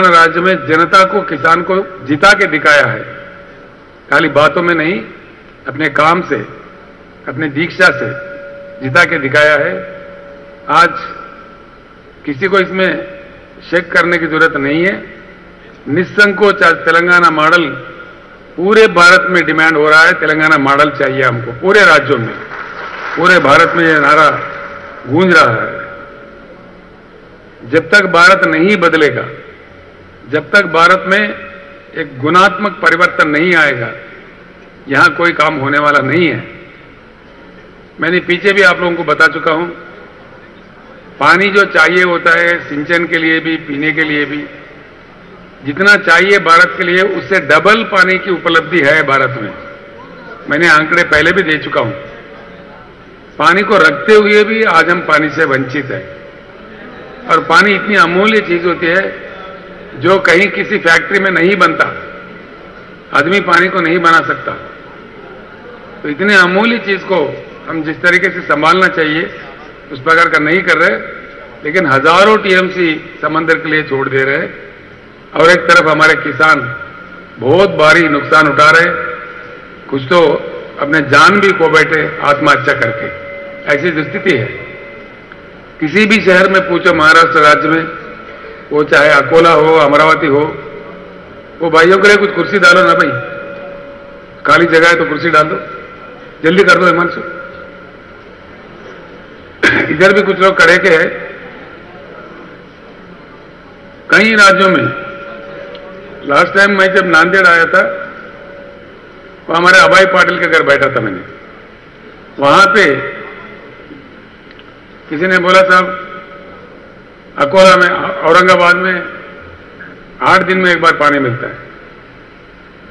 राज्य में जनता को, किसान को जिता के दिखाया है। खाली बातों में नहीं, अपने काम से, अपने दीक्षा से जिता के दिखाया है। आज किसी को इसमें शक करने की जरूरत नहीं है। निस्संकोच आज तेलंगाना मॉडल पूरे भारत में डिमांड हो रहा है। तेलंगाना मॉडल चाहिए हमको, पूरे राज्यों में, पूरे भारत में यह नारा गूंज रहा है। जब तक भारत नहीं बदलेगा, जब तक भारत में एक गुणात्मक परिवर्तन नहीं आएगा, यहां कोई काम होने वाला नहीं है। मैंने पीछे भी आप लोगों को बता चुका हूं, पानी जो चाहिए होता है सिंचन के लिए भी, पीने के लिए भी, जितना चाहिए भारत के लिए, उससे डबल पानी की उपलब्धि है भारत में। मैंने आंकड़े पहले भी दे चुका हूं। पानी को रखते हुए भी आज हम पानी से वंचित हैं। और पानी इतनी अमूल्य चीज होती है जो कहीं किसी फैक्ट्री में नहीं बनता। आदमी पानी को नहीं बना सकता। तो इतने अमूल्य चीज को हम जिस तरीके से संभालना चाहिए उस प्रकार का नहीं कर रहे, लेकिन हजारों टीएमसी समंदर के लिए छोड़ दे रहे। और एक तरफ हमारे किसान बहुत भारी नुकसान उठा रहे, कुछ तो अपने जान भी खो बैठे आत्महत्या करके। ऐसी स्थिति है। किसी भी शहर में पूछो महाराष्ट्र राज्य में, वो चाहे अकोला हो, अमरावती हो, वो भाइयों के लिए कुछ कुर्सी डालो ना भाई, खाली जगह है तो कुर्सी डाल दो, जल्दी कर दो हिमांशु। इधर भी कुछ लोग खड़े के हैं। कई राज्यों में, लास्ट टाइम मैं जब नांदेड़ आया था तो हमारे अभय पाटिल के घर बैठा था मैंने। वहां पे किसी ने बोला, साहब अकोला में, औरंगाबाद में 8 दिन में एक बार पानी मिलता है।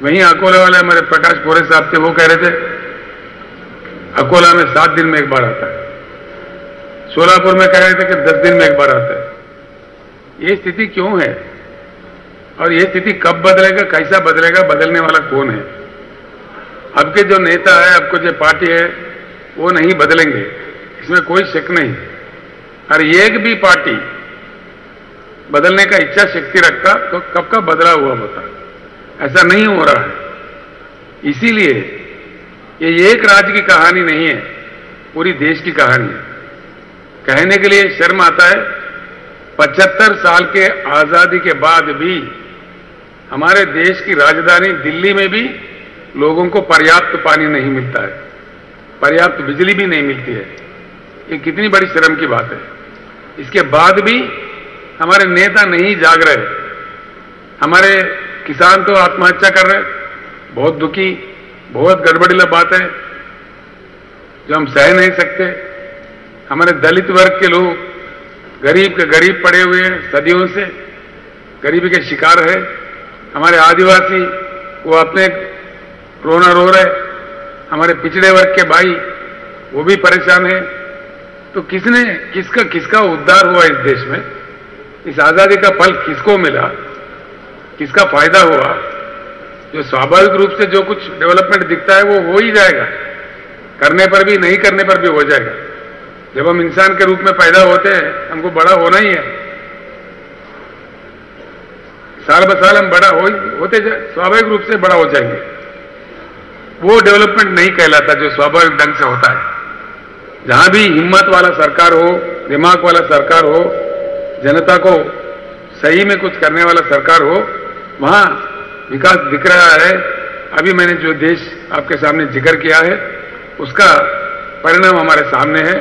वहीं अकोला वाले हमारे प्रकाश गोरे साहब थे, वो कह रहे थे अकोला में 7 दिन में एक बार आता है। सोलापुर में कह रहे थे कि 10 दिन में एक बार आता है। ये स्थिति क्यों है और ये स्थिति कब बदलेगा, कैसा बदलेगा, बदलने वाला कौन है? अब के जो नेता है, अब के जो पार्टी है, वो नहीं बदलेंगे, इसमें कोई शक नहीं। हर एक भी पार्टी बदलने का इच्छा शक्ति रखता तो कब का बदला हुआ होता। ऐसा नहीं हो रहा है। इसीलिए ये एक राज्य की कहानी नहीं है, पूरी देश की कहानी है। कहने के लिए शर्म आता है, 75 साल के आजादी के बाद भी हमारे देश की राजधानी दिल्ली में भी लोगों को पर्याप्त पानी नहीं मिलता है, पर्याप्त बिजली भी नहीं मिलती है। ये कितनी बड़ी शर्म की बात है। इसके बाद भी हमारे नेता नहीं जाग रहे। हमारे किसान तो आत्महत्या कर रहे। बहुत दुखी, बहुत गड़बड़ीला बात है जो हम सह नहीं सकते। हमारे दलित वर्ग के लोग गरीब के गरीब पड़े हुए हैं, सदियों से गरीबी के शिकार है। हमारे आदिवासी वो अपने रोना रो रहे। हमारे पिछड़े वर्ग के भाई वो भी परेशान है। तो किसका उद्धार हुआ इस देश में? इस आजादी का फल किसको मिला, किसका फायदा हुआ? जो स्वाभाविक रूप से जो कुछ डेवलपमेंट दिखता है वो हो ही जाएगा, करने पर भी, नहीं करने पर भी हो जाएगा। जब हम इंसान के रूप में पैदा होते हैं, हमको बड़ा होना ही है। साल ब साल हम बड़ा होते जाए, स्वाभाविक रूप से बड़ा हो जाएंगे। वो डेवलपमेंट नहीं कहलाता जो स्वाभाविक ढंग से होता है। जहां भी हिम्मत वाला सरकार हो, दिमाग वाला सरकार हो, जनता को सही में कुछ करने वाला सरकार हो, वहां विकास दिख रहा है। अभी मैंने जो देश आपके सामने जिक्र किया है उसका परिणाम हमारे सामने है,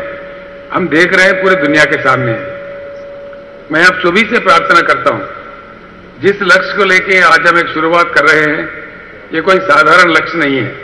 हम देख रहे हैं, पूरे दुनिया के सामने है। मैं आप सभी से प्रार्थना करता हूं, जिस लक्ष्य को लेके आज हम एक शुरुआत कर रहे हैं, ये कोई साधारण लक्ष्य नहीं है।